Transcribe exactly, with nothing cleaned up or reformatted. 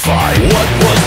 magnify what was